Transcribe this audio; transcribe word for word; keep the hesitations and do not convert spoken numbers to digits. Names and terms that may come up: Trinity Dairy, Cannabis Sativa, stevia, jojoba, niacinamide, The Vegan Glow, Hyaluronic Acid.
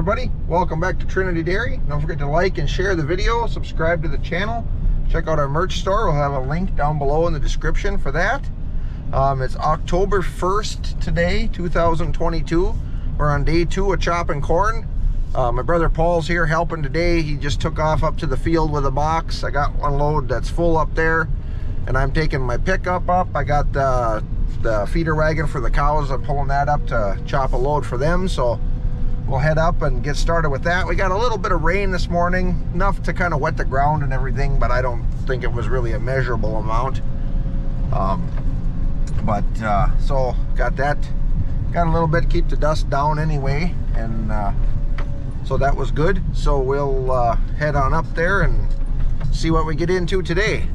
everybody, welcome back to Trinity Dairy. Don't forget to like and share the video, subscribe to the channel, check out our merch store. We'll have a link down below in the description for that. Um, it's October first today, two thousand twenty-two. We're on day two of chopping corn. Uh, my brother Paul's here helping today. He just took off up to the field with a box. I got one load that's full up there, and I'm taking my pickup up. I got the, the feeder wagon for the cows. I'm pulling that up to chop a load for them, so we'll head up and get started with that. We got a little bit of rain this morning, enough to kind of wet the ground and everything, but I don't think it was really a measurable amount. Um, but uh, so got that, got a little bit to keep the dust down anyway, and uh, so that was good. So we'll uh, head on up there and see what we get into today.